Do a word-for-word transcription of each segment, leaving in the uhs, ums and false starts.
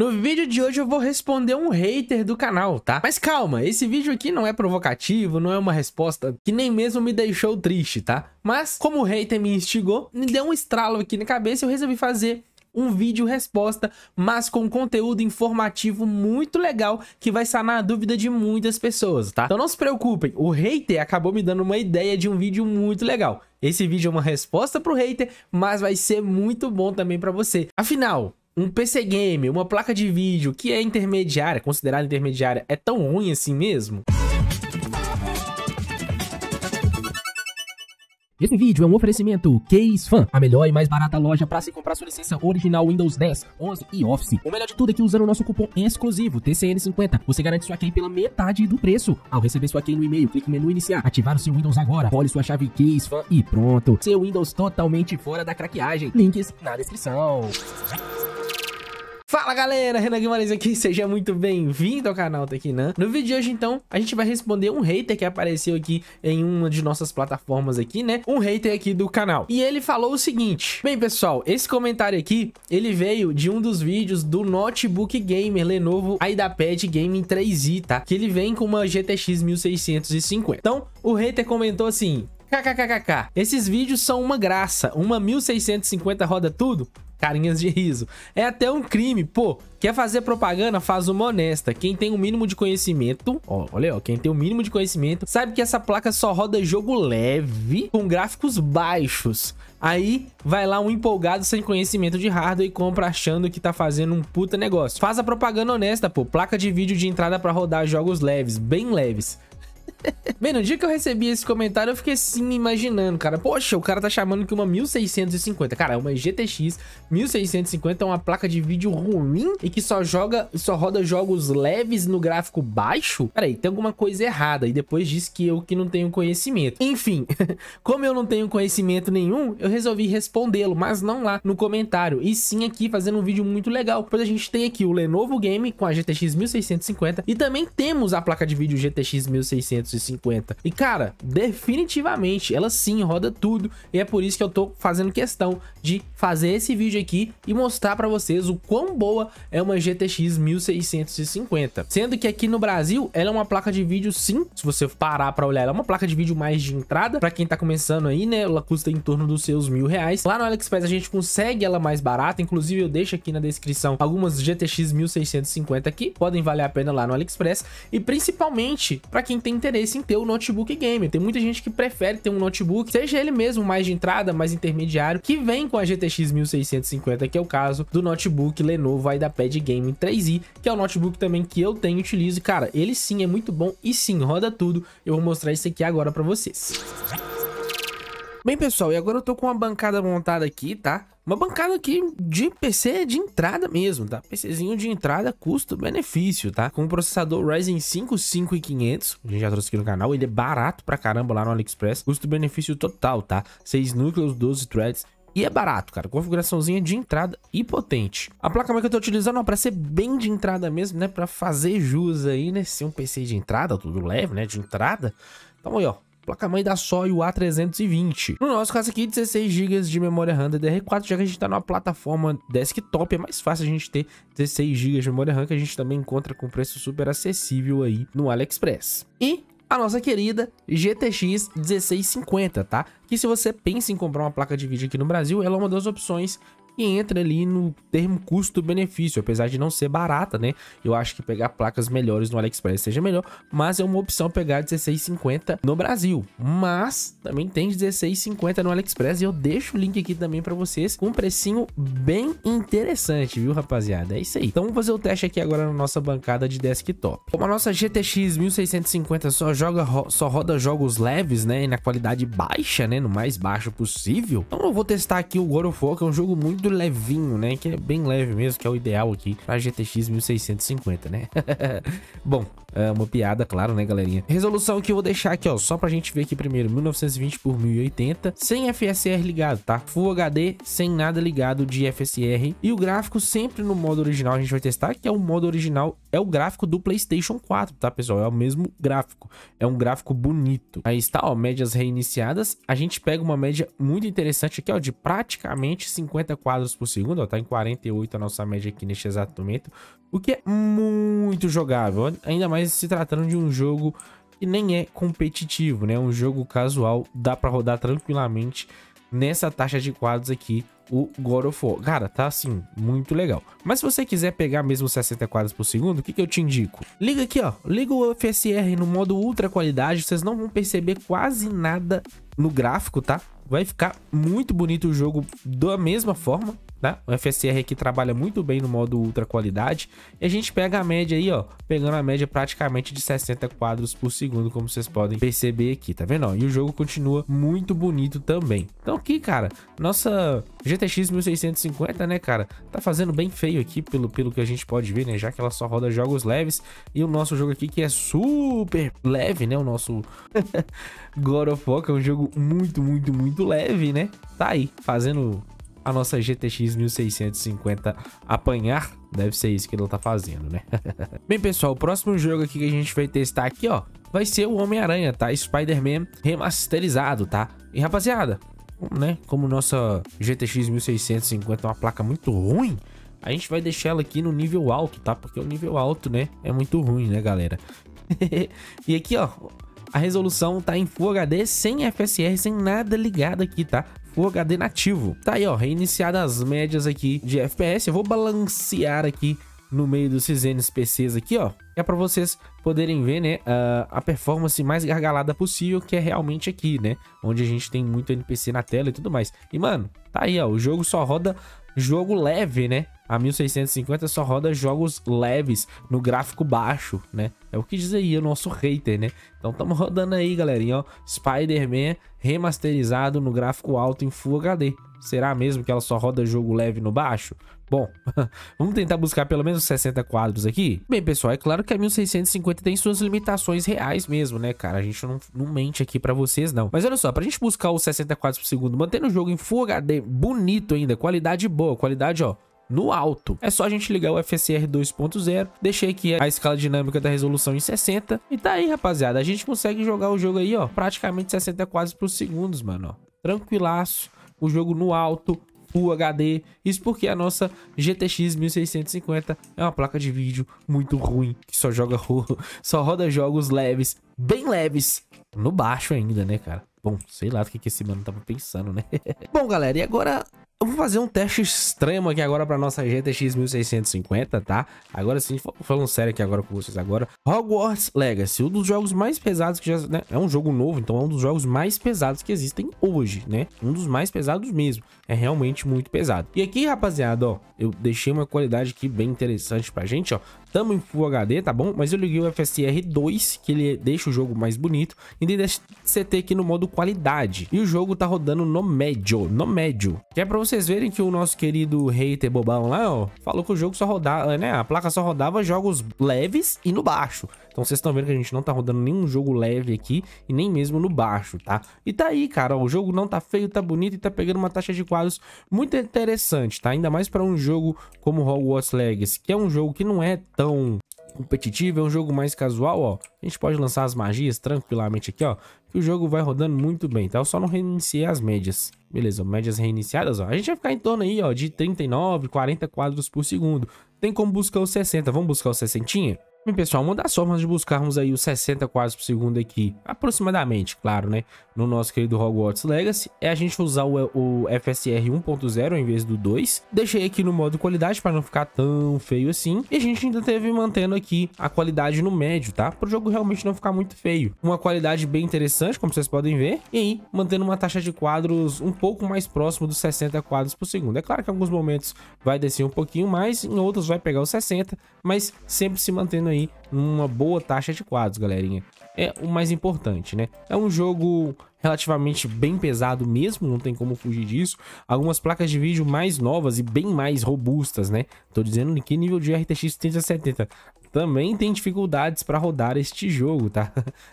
No vídeo de hoje eu vou responder um hater do canal, tá? Mas calma, esse vídeo aqui não é provocativo, não é uma resposta que nem mesmo me deixou triste, tá? Mas como o hater me instigou, me deu um estralo aqui na cabeça e eu resolvi fazer um vídeo resposta, mas com conteúdo informativo muito legal que vai sanar a dúvida de muitas pessoas, tá? Então não se preocupem, o hater acabou me dando uma ideia de um vídeo muito legal. Esse vídeo é uma resposta pro hater, mas vai ser muito bom também pra você. Afinal, um P C game, uma placa de vídeo que é intermediária, considerada intermediária, é tão ruim assim mesmo? Esse vídeo é um oferecimento KeysFan, a melhor e mais barata loja para se comprar sua licença original Windows dez, onze e Office. O melhor de tudo é que usando o nosso cupom exclusivo T C N cinquenta, você garante sua key pela metade do preço. Ao receber sua key no e-mail, clique no menu iniciar, ativar o seu Windows agora, colhe sua chave KeysFan e pronto. Seu Windows totalmente fora da craqueagem. Links na descrição. Fala galera, Renan Guimarães aqui, seja muito bem-vindo ao canal Tecnan. No vídeo de hoje então, a gente vai responder um hater que apareceu aqui em uma de nossas plataformas aqui, né? Um hater aqui do canal. E ele falou o seguinte: bem pessoal, esse comentário aqui, ele veio de um dos vídeos do notebook gamer Lenovo IdeaPad Gaming três i, tá? Que ele vem com uma G T X mil seiscentos e cinquenta. Então, o hater comentou assim: kkkk, esses vídeos são uma graça, uma mil seiscentos e cinquenta roda tudo? Carinhas de riso. É até um crime, pô. Quer fazer propaganda? Faz uma honesta. Quem tem o mínimo de conhecimento, ó, olha, ó, quem tem o mínimo de conhecimento sabe que essa placa só roda jogo leve com gráficos baixos. Aí vai lá um empolgado sem conhecimento de hardware e compra achando que tá fazendo um puta negócio. Faz a propaganda honesta, pô. Placa de vídeo de entrada pra rodar jogos leves, bem leves. Bem, no dia que eu recebi esse comentário, eu fiquei assim me imaginando, cara. Poxa, o cara tá chamando que uma mil seiscentos e cinquenta, cara, uma G T X mil seiscentos e cinquenta é uma placa de vídeo ruim e que só joga, só roda jogos leves no gráfico baixo? Peraí, tem alguma coisa errada. E depois diz que eu que não tenho conhecimento. Enfim, como eu não tenho conhecimento nenhum, eu resolvi respondê-lo, mas não lá no comentário, e sim aqui fazendo um vídeo muito legal, pois a gente tem aqui o Lenovo Game com a G T X mil seiscentos e cinquenta e também temos a placa de vídeo G T X mil seiscentos e cinquenta. E cara, definitivamente ela sim roda tudo, e é por isso que eu tô fazendo questão de fazer esse vídeo aqui e mostrar pra vocês o quão boa é uma G T X mil seiscentos e cinquenta, sendo que aqui no Brasil ela é uma placa de vídeo sim, se você parar pra olhar, ela é uma placa de vídeo mais de entrada, pra quem tá começando aí, né, ela custa em torno dos seus mil reais. Lá no AliExpress a gente consegue ela mais barata, inclusive eu deixo aqui na descrição algumas G T X mil seiscentos e cinquenta aqui, podem valer a pena lá no AliExpress, e principalmente pra quem tem interesse em ter o notebook game. Tem muita gente que prefere ter um notebook, seja ele mesmo mais de entrada, mais intermediário, que vem com a G T X mil seiscentos e cinquenta, que é o caso do notebook Lenovo IdeaPad Gaming três i, que é o notebook também que eu tenho e utilizo. Cara, ele sim é muito bom e sim roda tudo. Eu vou mostrar isso aqui agora pra vocês. Bem pessoal, e agora eu tô com uma bancada montada aqui, tá? Uma bancada aqui de P C de entrada mesmo, tá? PCzinho de entrada, custo-benefício, tá? Com um processador Ryzen cinco cinco mil e quinhentos, a gente já trouxe aqui no canal, ele é barato pra caramba lá no AliExpress, custo-benefício total, tá? seis núcleos, doze threads, e é barato, cara, configuraçãozinha de entrada e potente. A placa-mãe que eu tô utilizando, ó, pra ser bem de entrada mesmo, né? Pra fazer jus aí, né? Ser um P C de entrada, tudo leve, né? De entrada. Então aí, ó. Placa-mãe da Soyo A trezentos e vinte. No nosso caso aqui, dezesseis gigas de memória RAM D D R quatro, já que a gente tá numa plataforma desktop, é mais fácil a gente ter dezesseis gigas de memória RAM, que a gente também encontra com preço super acessível aí no AliExpress. E a nossa querida G T X mil seiscentos e cinquenta, tá? Que se você pensa em comprar uma placa de vídeo aqui no Brasil, ela é uma das opções que entra ali no termo custo-benefício, apesar de não ser barata, né? Eu acho que pegar placas melhores no AliExpress seja melhor, mas é uma opção pegar dezesseis cinquenta no Brasil. Mas também tem dezesseis cinquenta no AliExpress e eu deixo o link aqui também pra vocês com um precinho bem interessante, viu, rapaziada? É isso aí. Então vamos fazer o teste aqui agora na nossa bancada de desktop. Como a nossa G T X mil seiscentos e cinquenta só, joga, só roda jogos leves, né? E na qualidade baixa, né? No mais baixo possível. Então eu vou testar aqui o God of War, que é um jogo muito levinho, né? Que é bem leve mesmo, que é o ideal aqui pra G T X mil seiscentos e cinquenta, né? Bom, É uma piada, claro, né, galerinha? Resolução que eu vou deixar aqui, ó, só pra gente ver aqui primeiro, mil novecentos e vinte por mil e oitenta, sem F S R ligado, tá? Full H D, sem nada ligado de F S R. E o gráfico sempre no modo original, a gente vai testar, que é o modo original, é o gráfico do PlayStation quatro, tá, pessoal? É o mesmo gráfico, é um gráfico bonito. Aí está, ó, médias reiniciadas. A gente pega uma média muito interessante aqui, ó, de praticamente cinquenta quadros por segundo, ó, tá em quarenta e oito a nossa média aqui neste exato momento, o que é muito jogável, ainda mais se tratando de um jogo que nem é competitivo, né? Um jogo casual, dá pra rodar tranquilamente nessa taxa de quadros aqui, o God of War. Cara, tá assim, muito legal. Mas se você quiser pegar mesmo sessenta quadros por segundo, o que que eu te indico? Liga aqui, ó. Liga o F S R no modo ultra qualidade, vocês não vão perceber quase nada no gráfico, tá? Vai ficar muito bonito o jogo da mesma forma. Tá? O F S R aqui trabalha muito bem no modo ultra qualidade. E a gente pega a média aí, ó, pegando a média praticamente de sessenta quadros por segundo, como vocês podem perceber aqui, tá vendo? Ó, e o jogo continua muito bonito também. Então aqui, cara, nossa G T X mil seiscentos e cinquenta, né, cara, tá fazendo bem feio aqui, pelo, pelo que a gente pode ver, né, já que ela só roda jogos leves. E o nosso jogo aqui, que é super leve, né, o nosso God of War, que é um jogo muito, muito, muito leve, né, tá aí, fazendo a nossa G T X mil seiscentos e cinquenta apanhar. Deve ser isso que ele tá fazendo, né? Bem, pessoal, o próximo jogo aqui que a gente vai testar aqui, ó, vai ser o Homem-Aranha, tá? Spider-Man remasterizado, tá? E, rapaziada, né, como nossa G T X mil seiscentos e cinquenta é uma placa muito ruim, a gente vai deixar ela aqui no nível alto, tá? Porque o nível alto, né, é muito ruim, né, galera? E aqui, ó, a resolução tá em Full H D, sem F S R, sem nada ligado aqui, tá? Full H D nativo. Tá aí, ó, reiniciada as médias aqui de F P S. Eu vou balancear aqui no meio dos cinzenos P Cs aqui, ó. É pra vocês poderem ver, né, uh, a performance mais gargalada possível, que é realmente aqui, né, onde a gente tem muito N P C na tela e tudo mais. E, mano, tá aí, ó, o jogo só roda jogo leve, né? A mil seiscentos e cinquenta só roda jogos leves no gráfico baixo, né? É o que diz aí o nosso hater, né? Então estamos rodando aí, galerinha, ó, Spider-Man remasterizado no gráfico alto em Full H D. Será mesmo que ela só roda jogo leve no baixo? Bom, vamos tentar buscar pelo menos sessenta quadros aqui. Bem, pessoal, é claro que a mil seiscentos e cinquenta tem suas limitações reais mesmo, né, cara? A gente não, não mente aqui pra vocês, não. Mas olha só, pra gente buscar os sessenta quadros por segundo, mantendo o jogo em Full H D, bonito ainda, qualidade boa, qualidade, ó, no alto, é só a gente ligar o F S R dois ponto zero, deixei aqui a escala dinâmica da resolução em sessenta, e tá aí, rapaziada, a gente consegue jogar o jogo aí, ó, praticamente sessenta quadros por segundo, mano, ó, tranquilaço, o jogo no alto, Full H D, isso porque a nossa G T X mil seiscentos e cinquenta é uma placa de vídeo muito ruim, que só joga, só roda jogos leves, bem leves, no baixo ainda, né, cara? Bom, sei lá do que, que esse mano tava pensando, né? Bom, galera, e agora eu vou fazer um teste extremo aqui agora pra nossa G T X mil seiscentos e cinquenta, tá? Agora sim, falando sério aqui agora com vocês agora. Hogwarts Legacy, um dos jogos mais pesados que já... Né? É um jogo novo, então é um dos jogos mais pesados que existem hoje, né? Um dos mais pesados mesmo. É realmente muito pesado. E aqui, rapaziada, ó, eu deixei uma qualidade aqui bem interessante pra gente, ó. Tamo em Full H D, tá bom? Mas eu liguei o F S R dois, que ele deixa o jogo mais bonito. E dei C T aqui no modo qualidade. E o jogo tá rodando no médio, no médio. Que é pra vocês verem que o nosso querido hater bobão lá, ó, falou que o jogo só rodava, né? A placa só rodava jogos leves e no baixo. Então vocês estão vendo que a gente não tá rodando nenhum jogo leve aqui e nem mesmo no baixo, tá? E tá aí, cara, ó, o jogo não tá feio, tá bonito e tá pegando uma taxa de quadros muito interessante, tá? Ainda mais pra um jogo como Hogwarts Legacy, que é um jogo que não é tão competitivo, é um jogo mais casual, ó. A gente pode lançar as magias tranquilamente aqui, ó, que o jogo vai rodando muito bem, tá? Eu só não reiniciei as médias. Beleza, médias reiniciadas, ó. A gente vai ficar em torno aí, ó, de trinta e nove, quarenta quadros por segundo. Tem como buscar os sessenta. Vamos buscar os sessentinha? Bem, pessoal, uma das formas de buscarmos aí os sessenta quadros por segundo aqui, aproximadamente, claro, né, no nosso querido Hogwarts Legacy, é a gente usar o, o F S R um ponto zero ao invés do dois. Deixei aqui no modo qualidade para não ficar tão feio assim. E a gente ainda teve mantendo aqui a qualidade no médio, tá? Para o jogo realmente não ficar muito feio. Uma qualidade bem interessante, como vocês podem ver. E aí, mantendo uma taxa de quadros um pouco mais próximo dos sessenta quadros por segundo. É claro que em alguns momentos vai descer um pouquinho mais, em outros vai pegar os sessenta, mas sempre se mantendo aí uma boa taxa de quadros, galerinha. É o mais importante, né? É um jogo relativamente bem pesado mesmo, não tem como fugir disso. Algumas placas de vídeo mais novas e bem mais robustas, né? Tô dizendo que nível de R T X trinta setenta também tem dificuldades para rodar este jogo, tá?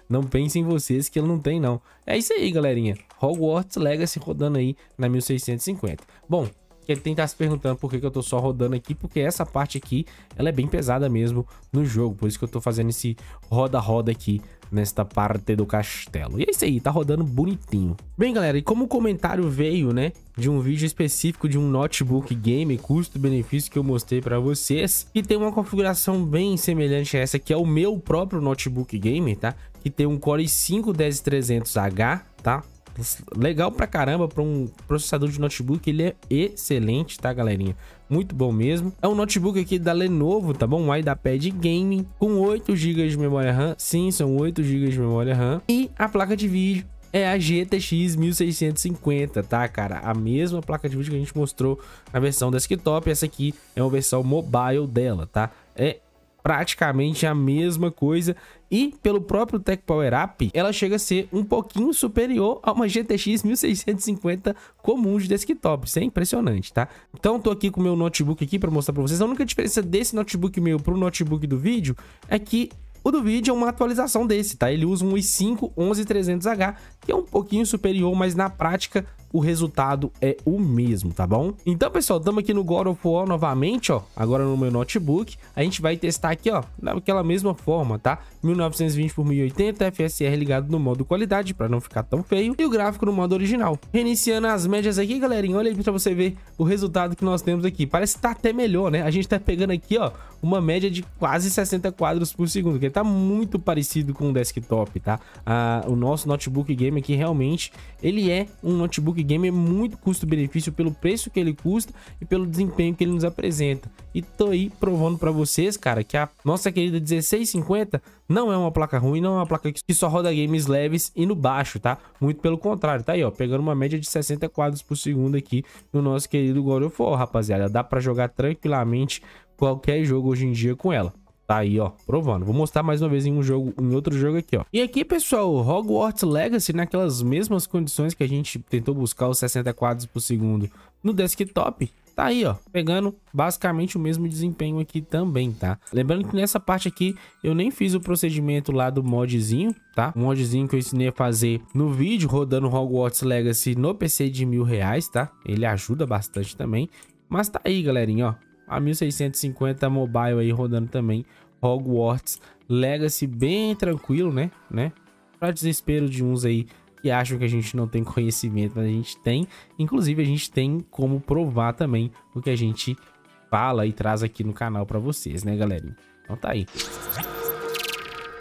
Não pensem vocês que ele não tem, não. É isso aí, galerinha. Hogwarts Legacy rodando aí na mil seiscentos e cinquenta. Bom, que ele tem que estar se perguntando por que que eu tô só rodando aqui, porque essa parte aqui, ela é bem pesada mesmo no jogo, por isso que eu tô fazendo esse roda-roda aqui nesta parte do castelo. E é isso aí, tá rodando bonitinho. Bem, galera, e como o comentário veio, né, de um vídeo específico de um notebook game, custo-benefício, que eu mostrei pra vocês, que tem uma configuração bem semelhante a essa, que é o meu próprio notebook game, tá? Que tem um Core i cinco dez mil e trezentos H, tá? Legal pra caramba, pra um processador de notebook, ele é excelente, tá, galerinha? Muito bom mesmo. É um notebook aqui da Lenovo, tá bom? Um IdeaPad Gaming, com oito gigas de memória RAM. Sim, são oito gigas de memória RAM. E a placa de vídeo é a G T X mil seiscentos e cinquenta, tá, cara? A mesma placa de vídeo que a gente mostrou na versão desktop. Essa aqui é uma versão mobile dela, tá? É praticamente a mesma coisa. E pelo próprio Tech Power Up, ela chega a ser um pouquinho superior a uma G T X mil seiscentos e cinquenta comum de desktop. Isso é impressionante, tá? Então tô aqui com o meu notebook aqui para mostrar para vocês. A única diferença desse notebook meu pro notebook do vídeo é que o do vídeo é uma atualização desse, tá? Ele usa um i cinco onze trezentos H, que é um pouquinho superior, mas na prática o resultado é o mesmo, tá bom? Então, pessoal, estamos aqui no God of War novamente, ó, agora no meu notebook. A gente vai testar aqui, ó, daquela mesma forma, tá? mil novecentos e vinte por mil e oitenta, F S R ligado no modo qualidade, para não ficar tão feio, e o gráfico no modo original. Reiniciando as médias aqui, galerinha, olha aí para você ver o resultado que nós temos aqui. Parece que tá até melhor, né? A gente tá pegando aqui, ó, uma média de quase sessenta quadros por segundo, que tá muito parecido com o desktop, tá? Ah, o nosso notebook game aqui, realmente, ele é um notebook game é muito custo-benefício pelo preço que ele custa e pelo desempenho que ele nos apresenta. E tô aí provando para vocês, cara, que a nossa querida dezesseis cinquenta não é uma placa ruim, não é uma placa que só roda games leves e no baixo, tá? Muito pelo contrário, tá aí, ó, pegando uma média de sessenta quadros por segundo aqui no nosso querido God of War, rapaziada. Dá para jogar tranquilamente qualquer jogo hoje em dia com ela. Tá aí, ó, provando. Vou mostrar mais uma vez em um jogo, em outro jogo aqui, ó. E aqui, pessoal, Hogwarts Legacy, naquelas mesmas condições que a gente tentou buscar os sessenta quadros por segundo no desktop, tá aí, ó, pegando basicamente o mesmo desempenho aqui também, tá? Lembrando que nessa parte aqui eu nem fiz o procedimento lá do modzinho, tá? O modzinho que eu ensinei a fazer no vídeo, rodando Hogwarts Legacy no P C de mil reais, tá? Ele ajuda bastante também. Mas tá aí, galerinha, ó. A mil seiscentos e cinquenta mobile aí rodando também Hogwarts Legacy bem tranquilo, né? né? Para desespero de uns aí que acham que a gente não tem conhecimento, mas a gente tem. Inclusive, a gente tem como provar também o que a gente fala e traz aqui no canal para vocês, né, galerinha? Então tá aí.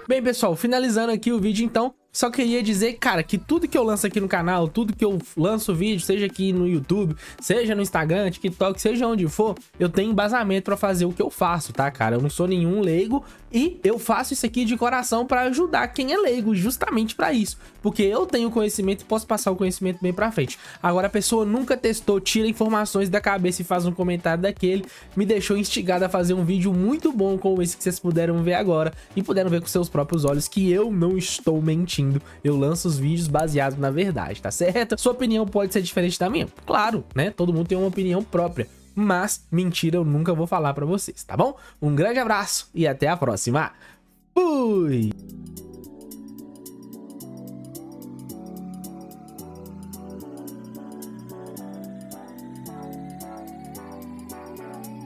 Bem, pessoal, finalizando aqui o vídeo, então. Só queria dizer, cara, que tudo que eu lanço aqui no canal, tudo que eu lanço vídeo, seja aqui no YouTube, seja no Instagram, TikTok, seja onde for, eu tenho embasamento pra fazer o que eu faço, tá, cara? Eu não sou nenhum leigo e eu faço isso aqui de coração pra ajudar quem é leigo, justamente pra isso. Porque eu tenho conhecimento e posso passar o conhecimento bem pra frente. Agora, a pessoa nunca testou, tira informações da cabeça e faz um comentário daquele, me deixou instigado a fazer um vídeo muito bom como esse que vocês puderam ver agora e puderam ver com seus próprios olhos que eu não estou mentindo. Eu lanço os vídeos baseados na verdade, tá certo? Sua opinião pode ser diferente da minha? Claro, né? Todo mundo tem uma opinião própria. Mas mentira eu nunca vou falar pra vocês, tá bom? Um grande abraço e até a próxima. Fui!